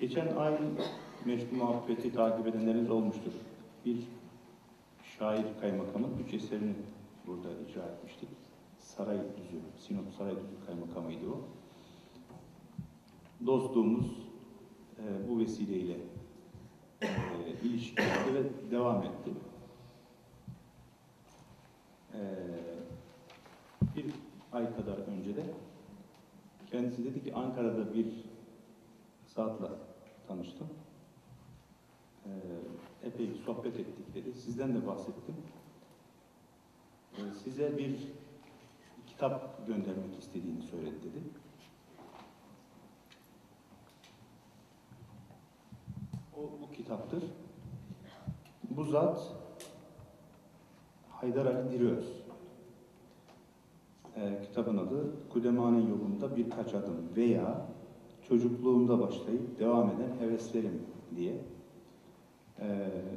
Geçen ay meşgul muhabbeti takip edenleriniz olmuştur. Bir şair kaymakamın üç eserini burada icra etmiştik. Saraydüzü, Sinop Saraydüzü kaymakamıydı o. Dostluğumuz bu vesileyle ilişkilendi ve devam etti. Bir ay kadar önce de kendisi dedi ki Ankara'da bir zatla tanıştım. Epey sohbet ettik dedi. Sizden de bahsettim. Size bir kitap göndermek istediğini söyledi dedi. Bu kitaptır. Bu zat Haydar Ali Diriöz. Kitabın adı Kudema'nın yolunda birkaç adım veya Çocukluğumda başlayıp devam eden heveslerim diye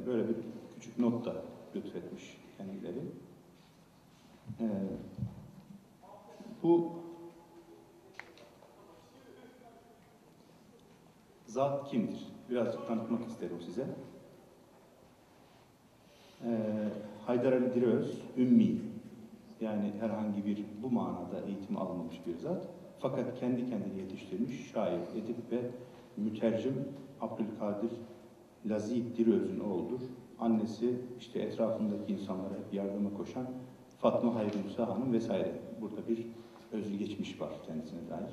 böyle bir küçük not da lütfetmiş kendileri. Bu zat kimdir? Birazcık tanıtmak isterim size. Haydar Ali Diriöz, ümmi, yani herhangi bir bu manada eğitim almamış bir zat. Fakat kendi kendini yetiştirmiş şair, edip ve mütercim Abdülkadir Lazip Diriöz'ün oğludur. Annesi işte etrafındaki insanlara yardıma koşan Fatma Hayrı Musa Hanım vesaire. Burada bir özgeçmiş var kendisine dair.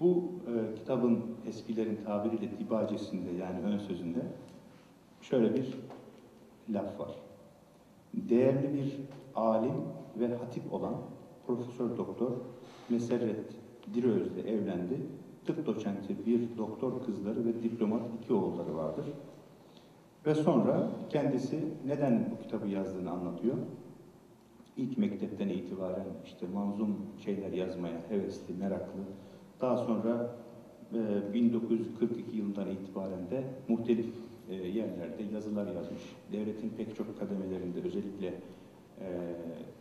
Bu kitabın eskilerin tabiriyle dibacesinde, yani ön sözünde şöyle bir laf var. Değerli bir alim ve hatip olan Profesör Doktor Meserret Diriöz'le evlendi. Tıp doçenti bir doktor kızları ve diplomat iki oğulları vardır. Ve sonra kendisi neden bu kitabı yazdığını anlatıyor. İlk mektepten itibaren işte manzum şeyler yazmaya hevesli, meraklı. Daha sonra 1942 yılından itibaren de muhtelif yerlerde yazılar yazmış. Devletin pek çok kademelerinde, özellikle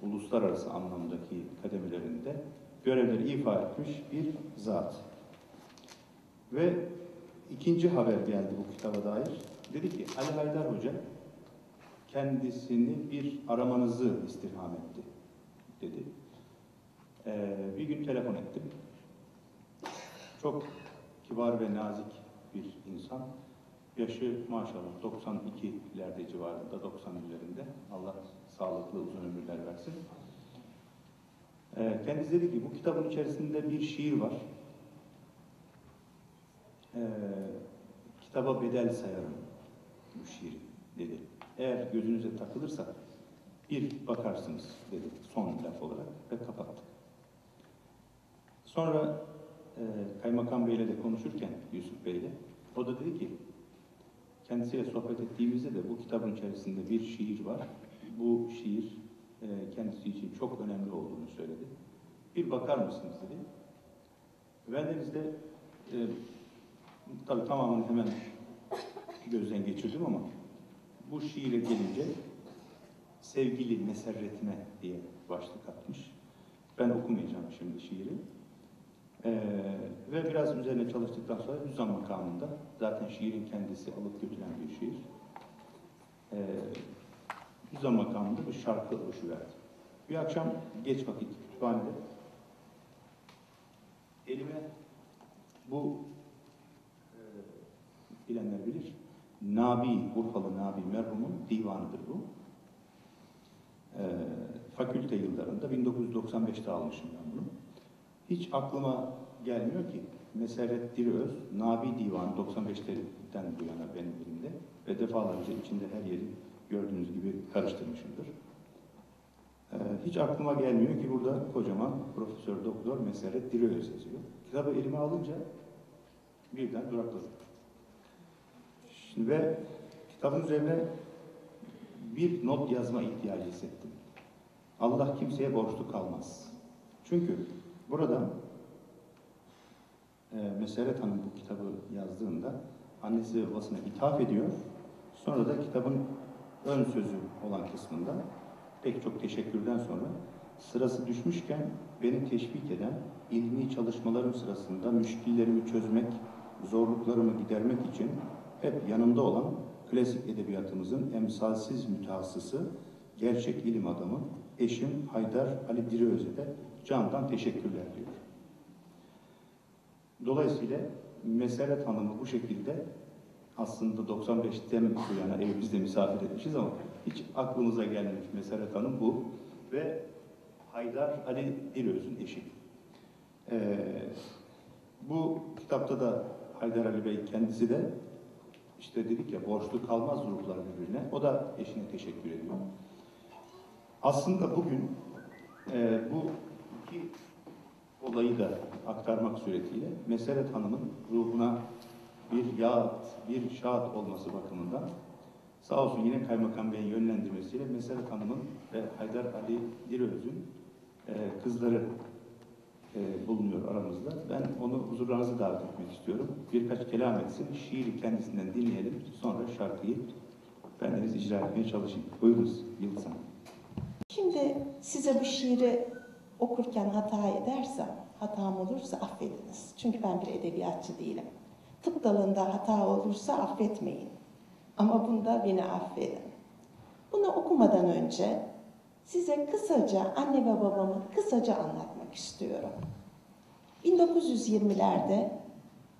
uluslararası anlamdaki kademelerinde görevleri ifa etmiş bir zat. Ve ikinci haber geldi bu kitaba dair. Dedi ki Ali Haydar Hoca kendisini bir aramanızı istirham etti dedi. Bir gün telefon ettim. Çok kibar ve nazik bir insan. Yaşı maşallah 92'lerde civarında, 90 üzerinde. Allah sağlıklı uzun ömürler versin. Kendisi dedi ki bu kitabın içerisinde bir şiir var. Kitaba bedel sayarım bu şiiri dedi. Eğer gözünüze takılırsa bir bakarsınız dedi son laf olarak ve kapattı. Sonra Kaymakam Bey'le de konuşurken, Yusuf Bey'le, o da dedi ki kendisiyle sohbet ettiğimizde de bu kitabın içerisinde bir şiir var. Bu şiir kendisi için çok önemli olduğunu söyledi. Bir bakar mısınız dedi. Bendenizde tabii tamamını hemen gözden geçirdim ama bu şiire gelince sevgili meserretime diye başlık atmış. Ben okumayacağım şimdi şiiri. Ve biraz üzerine çalıştıktan sonra Hüzzam makamında, zaten şiirin kendisi alıp götüren bir şiir. Hüzzam makamında bir şarkı oluşuverdi. Bir akşam geç vakit kütüphanede elime bu bilenler bilir, Nabi, Urfalı Nabi merhumun divanıdır bu. Fakülte yıllarında 1995'te almışım ben bunu. Hiç aklıma gelmiyor ki Meserret Diriöz, Nabi Divanı 95'ten bu yana benim elimde ve defalarca içinde her yeri gördüğünüz gibi karıştırmışımdır. Hiç aklıma gelmiyor ki burada kocaman Profesör Doktor Meserret Diriöz yazıyor. Kitabı elime alınca birden durakladım. Şimdi ve kitabın üzerine bir not yazma ihtiyacı hissettim. Allah kimseye borçlu kalmaz. Çünkü burada Meserret Hanım bu kitabı yazdığında annesi ve babasına ithaf ediyor. Sonra da kitabın ön sözü olan kısmında pek çok teşekkürden sonra sırası düşmüşken beni teşvik eden ilmi çalışmalarım sırasında müşkillerimi çözmek zorluklarımı gidermek için hep yanımda olan klasik edebiyatımızın emsalsiz mütehassısı, gerçek ilim adamı, eşim Haydar Ali Diriöz'e de candan teşekkürler diyor. Dolayısıyla Meserret Hanım'ı bu şekilde aslında 95'ten bu yana evimizde misafir etmişiz ama hiç aklımıza gelmemiş Meserret Hanım bu ve Haydar Ali Diriöz'ün eşi. Bu kitapta da Haydar Ali Bey kendisi de işte dedik ya borçlu kalmaz ruhlar birbirine. O da eşine teşekkür ediyor. Aslında bugün bu iki olayı da aktarmak suretiyle Meserret Hanım'ın ruhuna bir yağat, bir şahat olması bakımından sağ olsun yine Kaymakam Bey'in yönlendirmesiyle Meserret Hanım'ın ve Haydar Ali Diriöz'ün kızları bulunuyor aramızda. Ben onu huzurlarınıza davet etmek istiyorum. Birkaç kelam etsin, şiiri kendisinden dinleyelim. Sonra şarkıyı bendeniz icra etmeye çalışayım. Buyurunuz Yıldız Hanım. Şimdi size bu şiiri okurken hata edersem, hatam olursa affediniz. Çünkü ben bir edebiyatçı değilim. Tıp dalında hata olursa affetmeyin. Ama bunda beni affedin. Bunu okumadan önce size kısaca anne ve babamı kısaca anlatmak istiyorum. 1920'lerde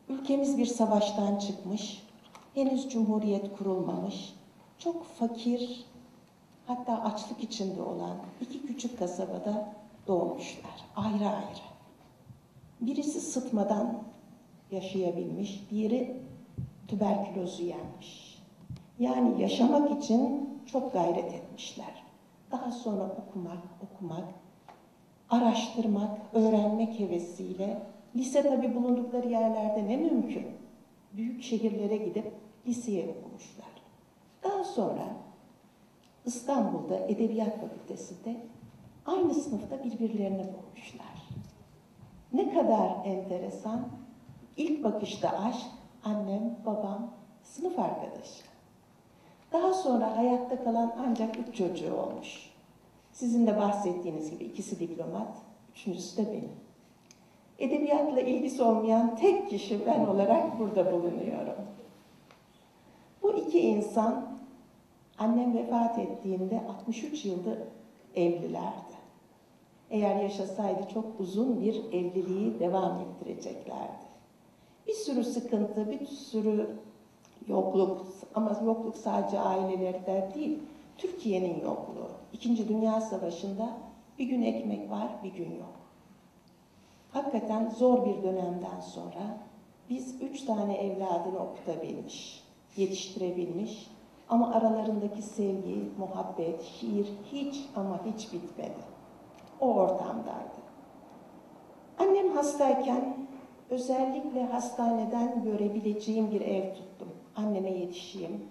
ülkemiz bir savaştan çıkmış, henüz cumhuriyet kurulmamış, çok fakir, hatta açlık içinde olan iki küçük kasabada doğmuşlar, ayrı ayrı. Birisi sıtmadan yaşayabilmiş, diğeri tüberkülozu yenmiş. Yani yaşamak için çok gayret etmişler. Daha sonra okumak, araştırmak, öğrenmek hevesiyle lise tabii bulundukları yerlerde ne mümkün? Büyük şehirlere gidip liseye okumuşlar. Daha sonra İstanbul'da Edebiyat Fakültesi'nde aynı sınıfta birbirlerini bulmuşlar. Ne kadar enteresan, ilk bakışta aşk, annem, babam, sınıf arkadaşı. Daha sonra hayatta kalan ancak 3 çocuğu olmuş. Sizin de bahsettiğiniz gibi ikisi diplomat, üçüncüsü de benim. Edebiyatla ilgisi olmayan tek kişi ben olarak burada bulunuyorum. Bu iki insan, annem vefat ettiğinde 63 yılda evlilerdi. Eğer yaşasaydı çok uzun bir evliliği devam ettireceklerdi. Bir sürü sıkıntı, bir sürü yokluk, ama yokluk sadece ailelerde değil, Türkiye'nin yokluğu. 2. Dünya Savaşı'nda bir gün ekmek var, bir gün yok. Hakikaten zor bir dönemden sonra biz 3 tane evladını okutabilmiş, yetiştirebilmiş ama aralarındaki sevgi, muhabbet, şiir hiç ama hiç bitmedi. O ortamdaydı. Annem hastayken özellikle hastaneden görebileceğim bir ev tuttum. Anneme yetişeyim,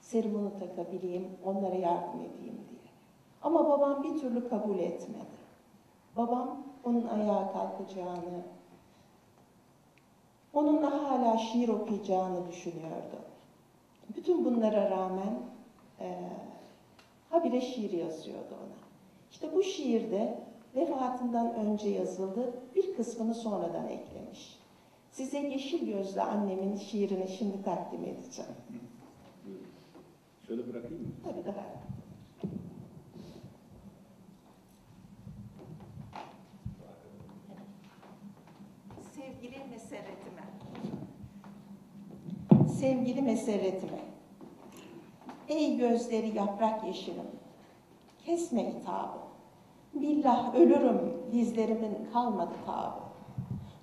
serumunu takabileyim, onlara yardım edeyim diye. Ama babam bir türlü kabul etmedi. Babam onun ayağa kalkacağını, onunla hala şiir okuyacağını düşünüyordu. Bütün bunlara rağmen habire şiir yazıyordu ona. İşte bu şiirde vefatından önce yazıldı, bir kısmını sonradan eklemiş. Size Yeşil Gözlü annemin şiirini şimdi takdim edeceğim. Şöyle bırakayım mı? Tabii daha. Sevgili Meserret'ime. Sevgili Meserret'ime. Ey gözleri yaprak yeşilim. Kesme hitabı. Billah ölürüm dizlerimin kalmadı tabı.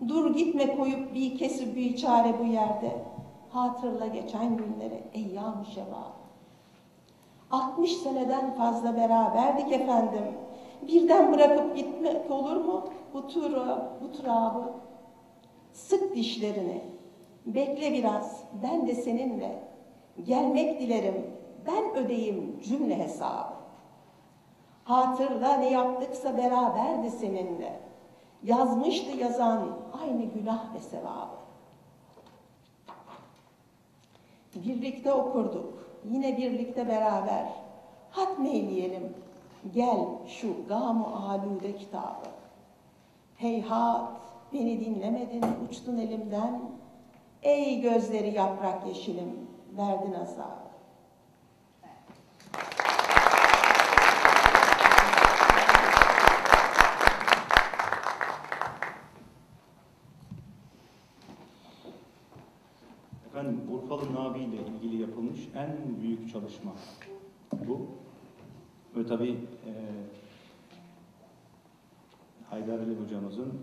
Dur gitme koyup bir kesip bir çare bu yerde. Hatırla geçen günleri ey yağmur şevabı. 60 seneden fazla beraberdik efendim. Birden bırakıp gitmek olur mu bu turabı? Sık dişlerini. Bekle biraz. Ben de seninle. Gelmek dilerim. Ben ödeyim cümle hesabı. Hatırla ne yaptıksa beraberdi seninle. Yazmıştı yazan aynı günah ve sevabı. Birlikte okurduk, yine birlikte beraber. Hatmeyleyelim, gel şu gam-ı alude kitabı. Heyhat, beni dinlemedin, uçtun elimden. Ey Gözleri Yaprak Yeşilim, Verdin Azap. Efendim, Burkalı Nabi ile ilgili yapılmış en büyük çalışma bu. Ve tabii Haydar Ali hocamızın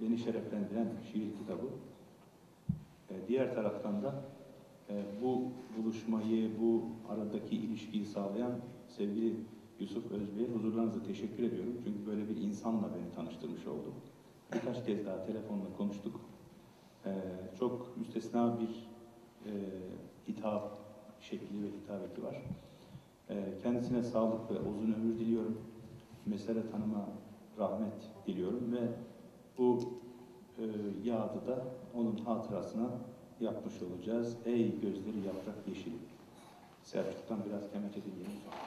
beni şereflendiren şiir kitabı. Diğer taraftan da bu buluşmayı, bu aradaki ilişkiyi sağlayan sevgili Yusuf Özbey'e huzurlarınıza teşekkür ediyorum. Çünkü böyle bir insanla beni tanıştırmış oldu. Birkaç kez daha telefonla konuştuk. Çok müstesna bir hitap şekli ve hitabeti var. Kendisine sağlık ve uzun ömür diliyorum. Meserret Hanım'a rahmet diliyorum ve bu yağdı da onun hatırasına yapmış olacağız. Ey Gözleri Yaprak Yeşilim. Selçuk'tan biraz kemençe dinleyelim sonra.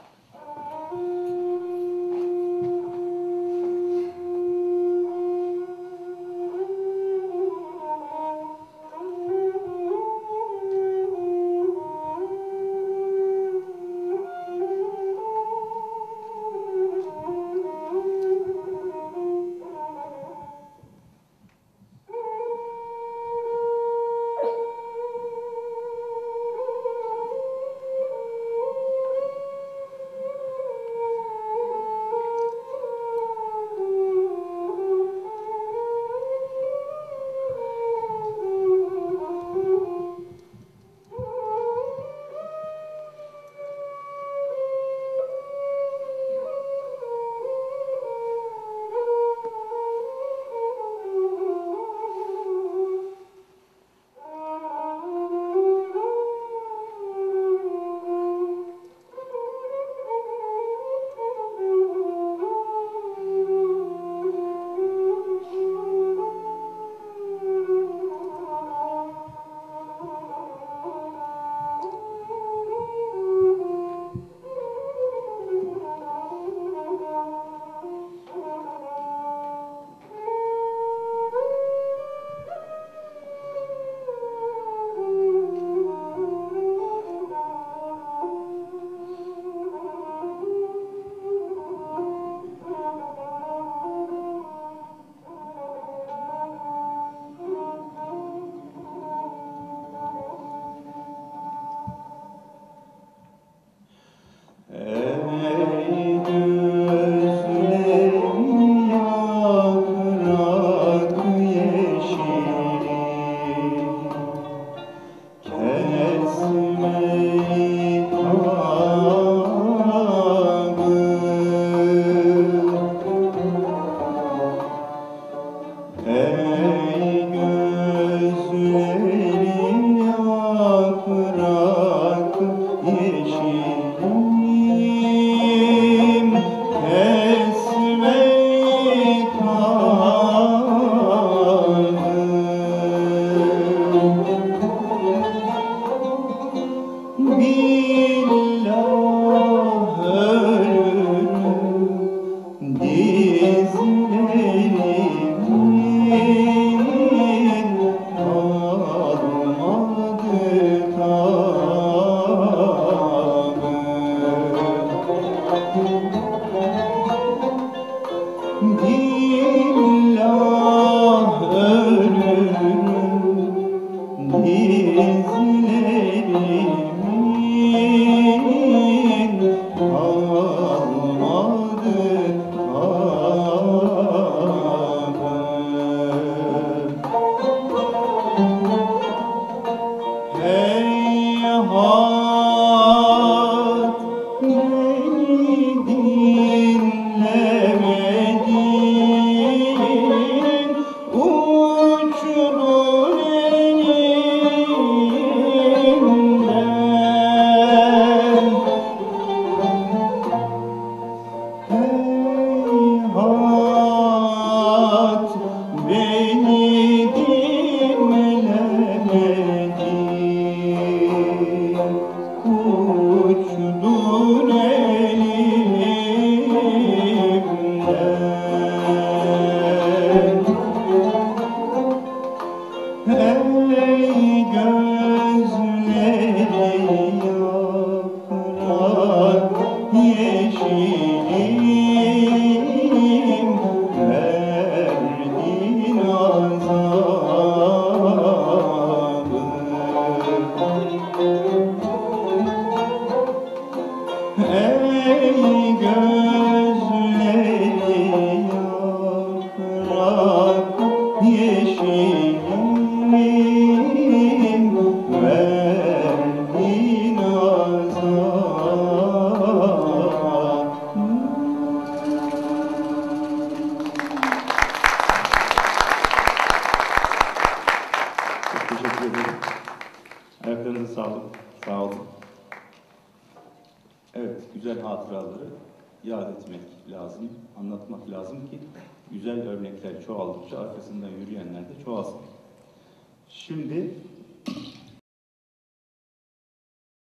Ey gözleri yaprak yeşilim, verdin azabı. Ey gözleri yaprak yeşilim, yad etmek lazım, anlatmak lazım ki güzel örnekler çoğaldıkça arkasından yürüyenler de çoğalsın. Şimdi